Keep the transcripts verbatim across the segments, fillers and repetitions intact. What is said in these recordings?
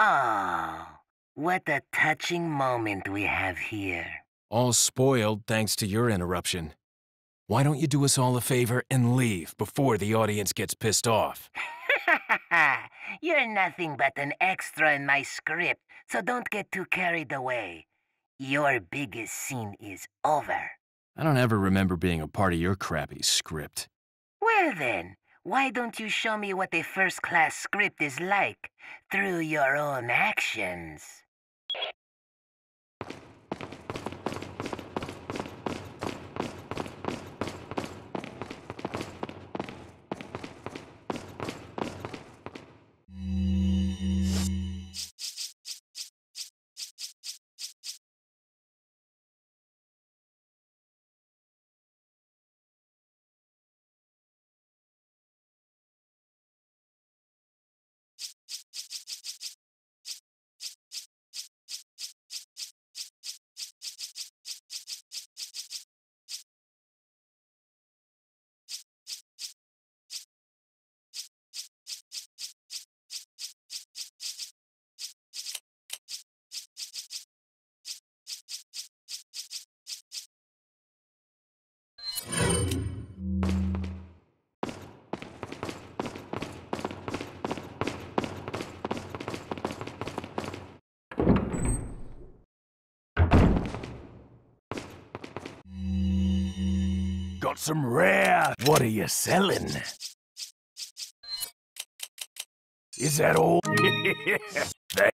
Oh, what a touching moment we have here. All spoiled thanks to your interruption. Why don't you do us all a favor and leave before the audience gets pissed off? You're nothing but an extra in my script, so don't get too carried away. Your biggest scene is over. I don't ever remember being a part of your crappy script. Well then, why don't you show me what a first-class script is like through your own actions? Got some rare. What are you selling? Is that all? that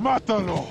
Mátalo!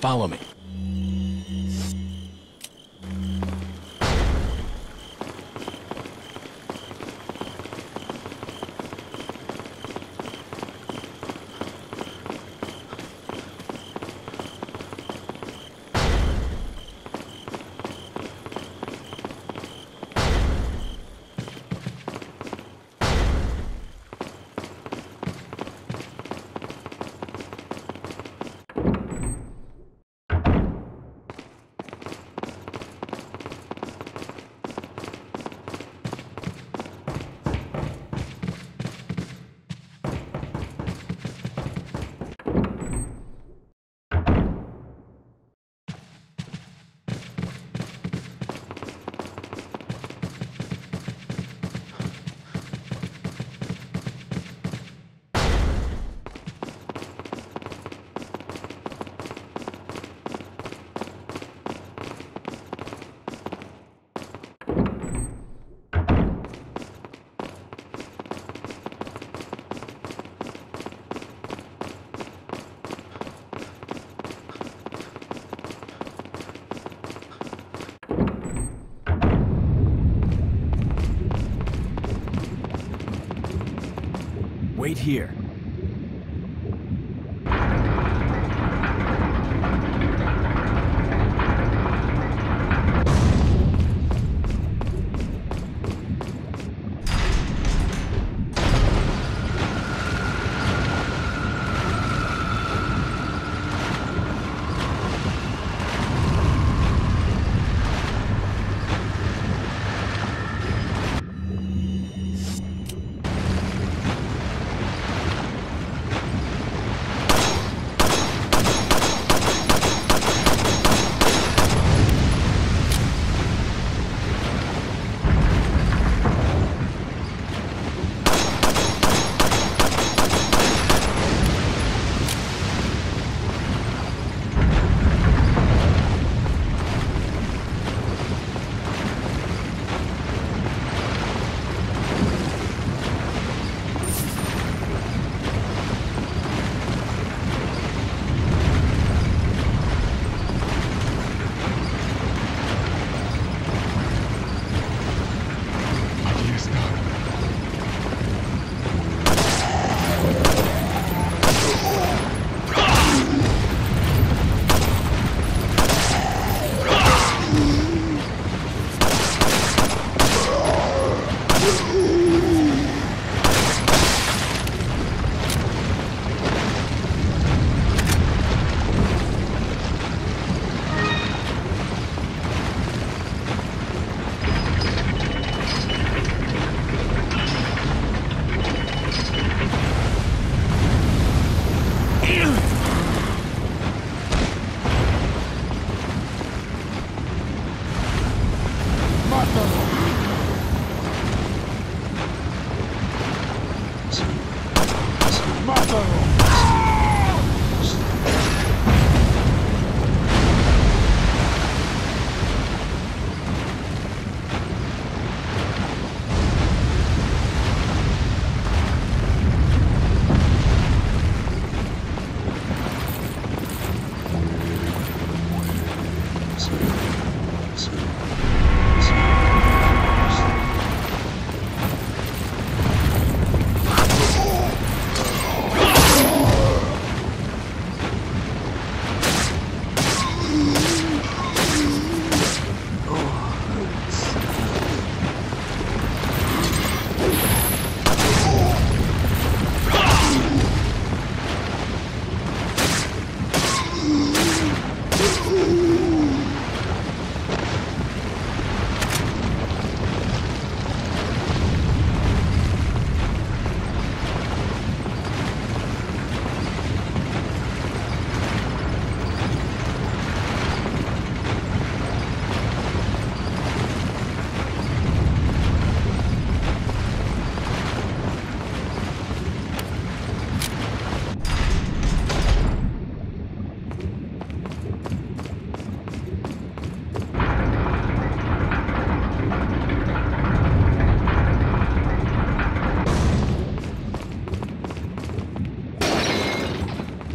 Follow me. Wait here.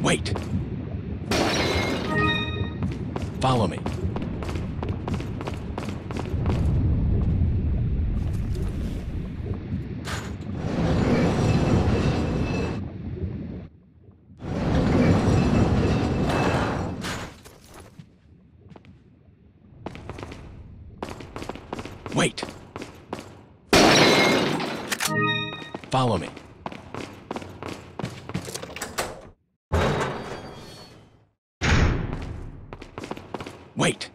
Wait! Follow me. Wait. Follow me. Wait.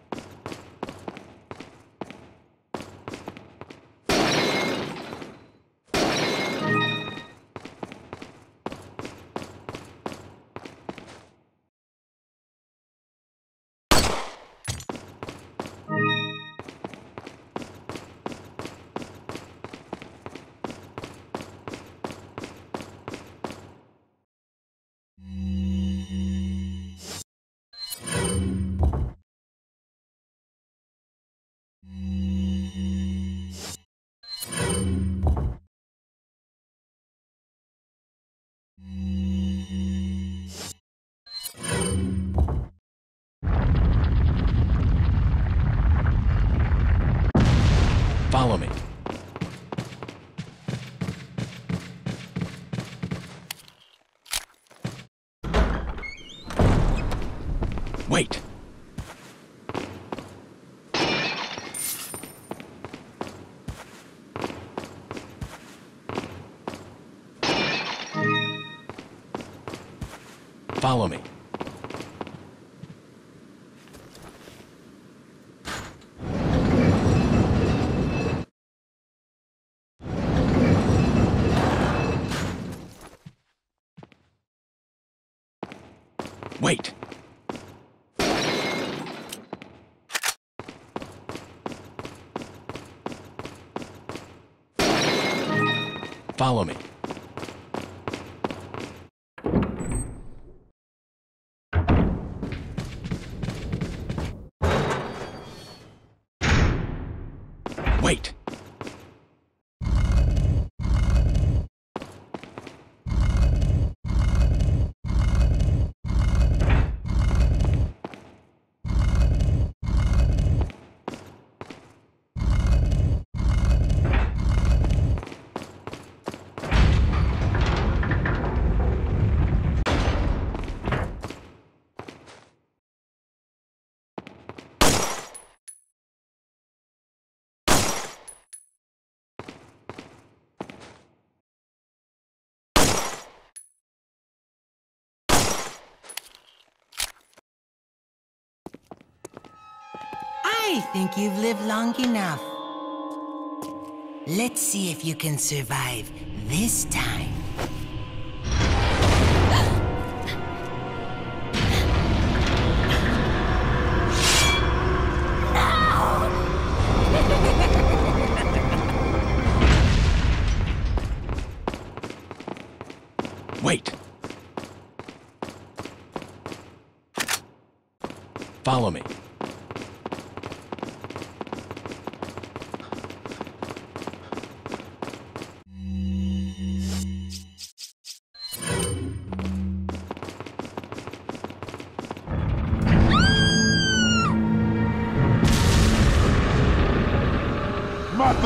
Follow me. Wait. Follow me. Wait. Follow me. Wait. I think you've lived long enough. Let's see if you can survive this time. No! Wait. Follow me.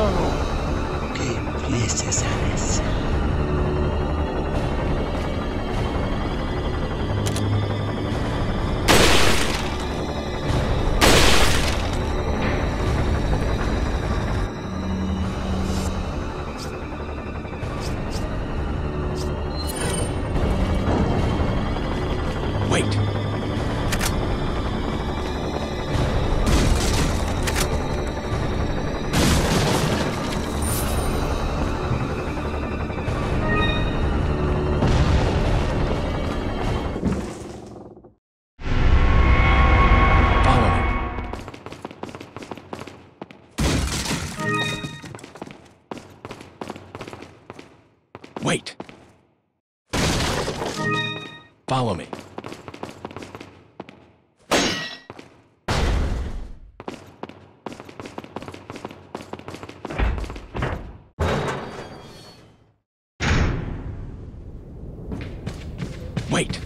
Okay, Mister Salazar. Wait. Wait. Follow me. Wait.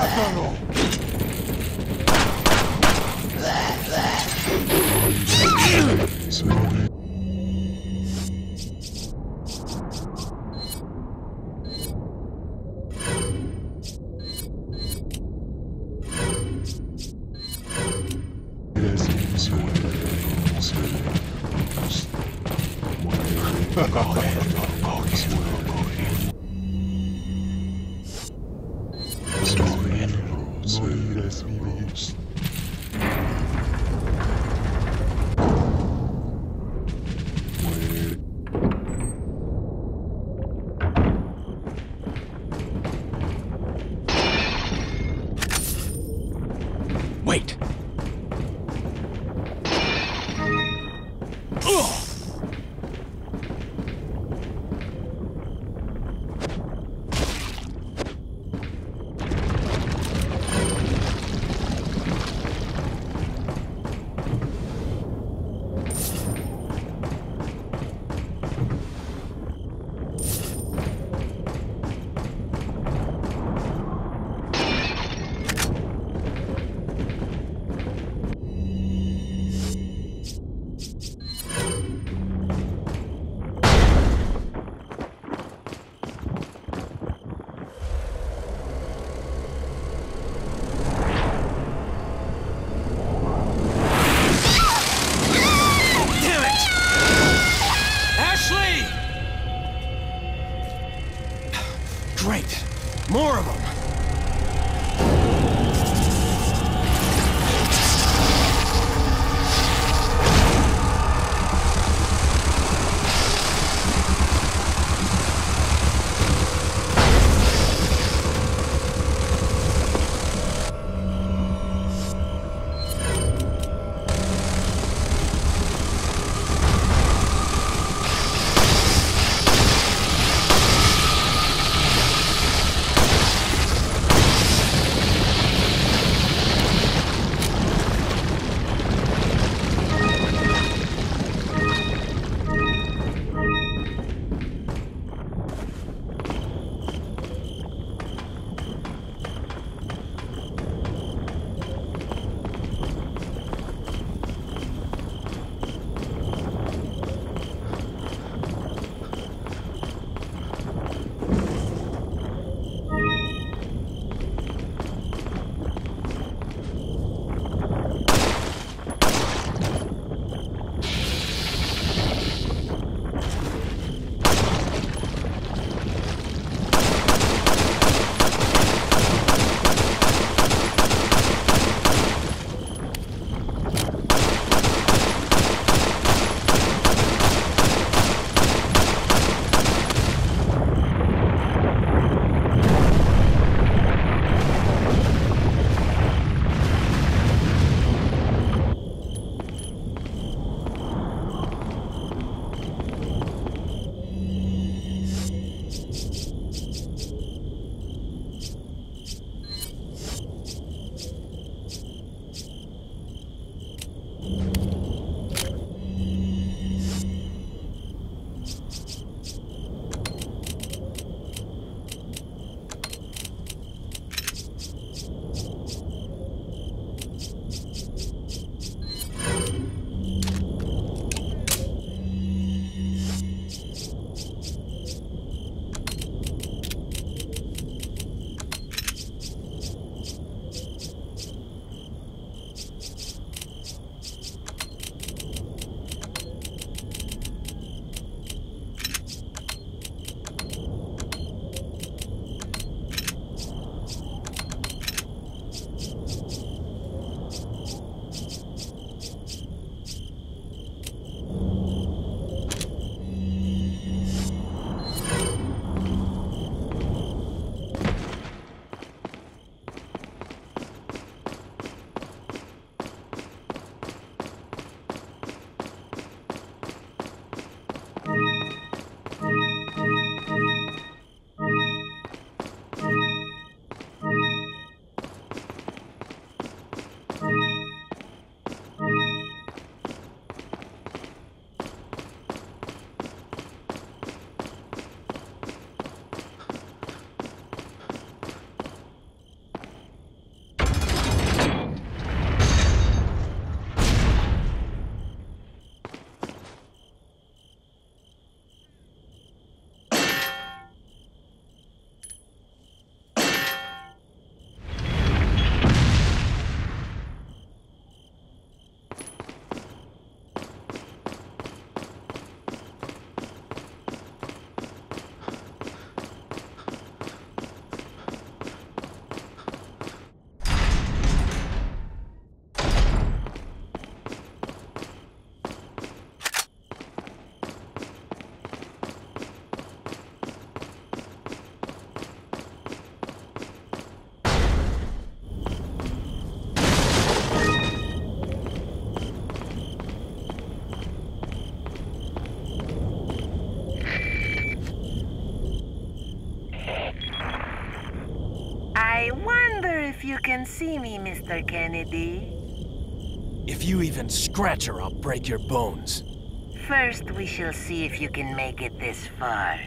¡Mátalo! Great! More of them! I wonder if you can see me, Mister Kennedy. If you even scratch her, I'll break your bones. First, we shall see if you can make it this far.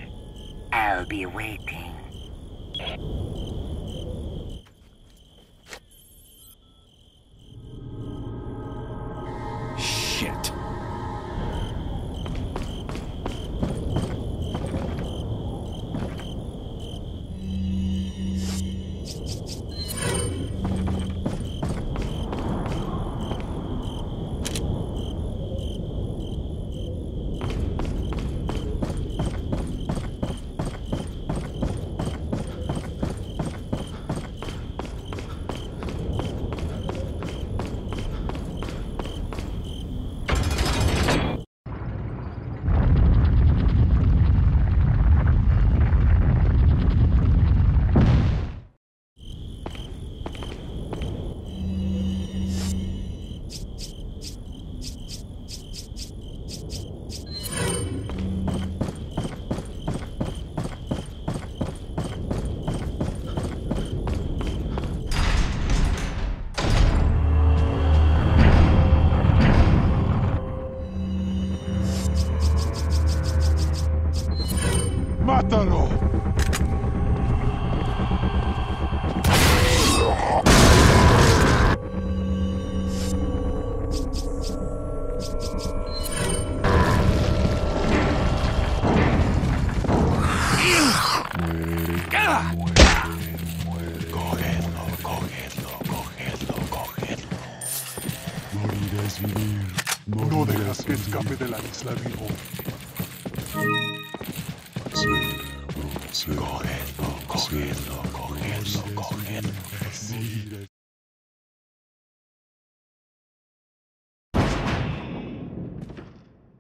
I'll be waiting. Shit.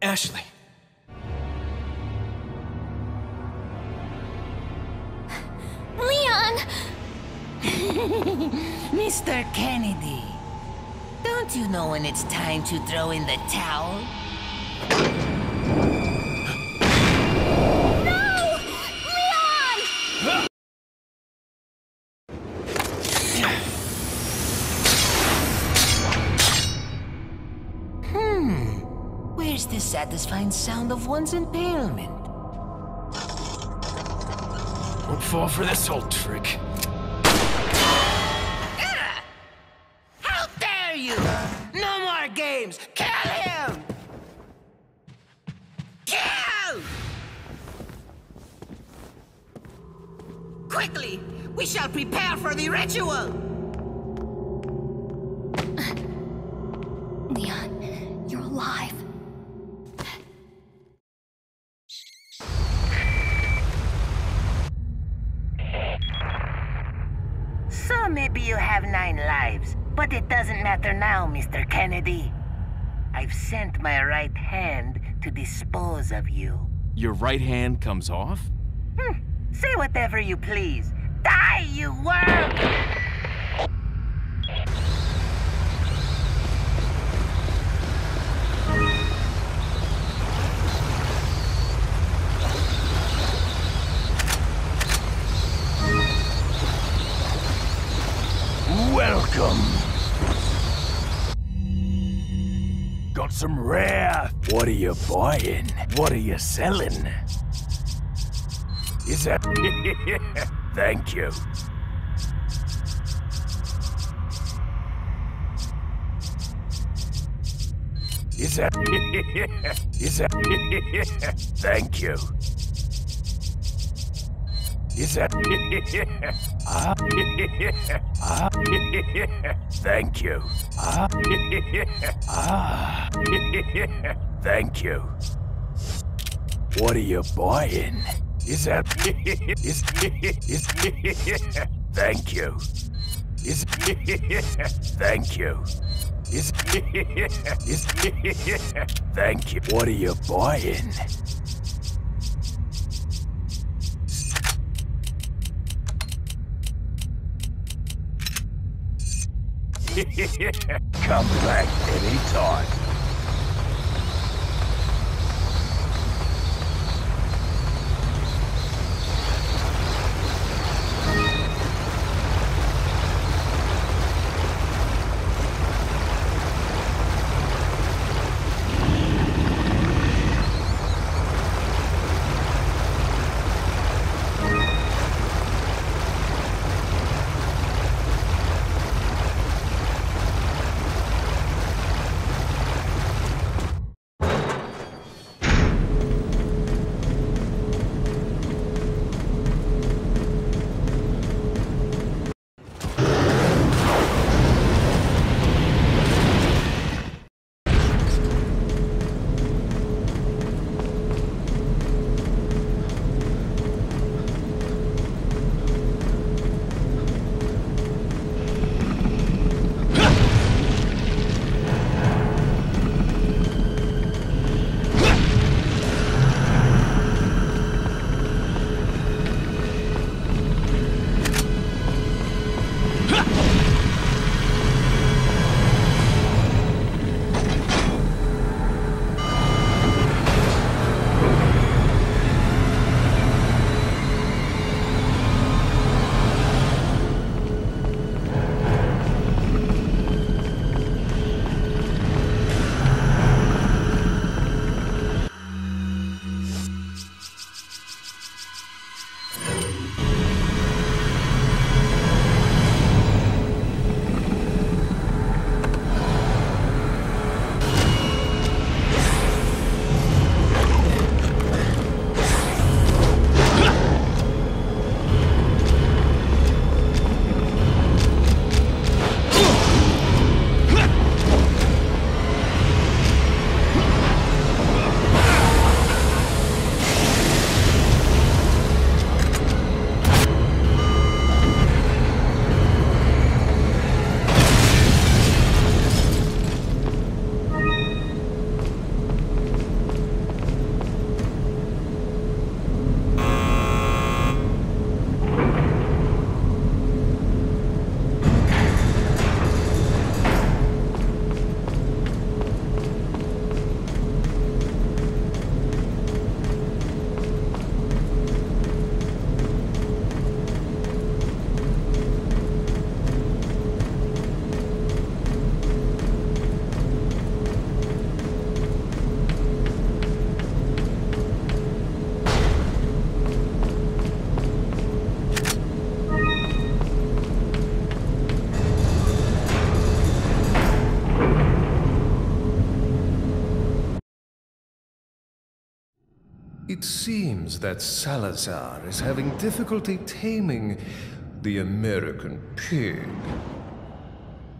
Ashley. Leon! Mister Kennedy, don't you know when it's time to throw in the towel? Satisfying sound of one's impalement. Don't fall for this old trick. Ah! How dare you! No more games! Kill him! Kill! Quickly! We shall prepare for the ritual! Leon, you're alive. Maybe you have nine lives, but it doesn't matter now, Mister Kennedy. I've sent my right hand to dispose of you. Your right hand comes off? Hmm. Say whatever you please. Die, you worm! Got some rare. What are you buying? What are you selling? Is that? Thank you. Is that? Is that? Thank you. Is that? Ah, ah, thank you. Ah, ah, thank you. What are you buying? Is that? Is is? Thank you. Is thank you. Is is? Thank you. What are you buying? Come back anytime. It seems that Salazar is having difficulty taming the American pig.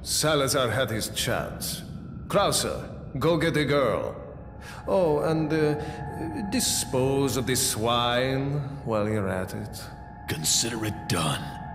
Salazar had his chance. Krauser, go get a girl. Oh, and uh, dispose of this swine while you're at it. Consider it done.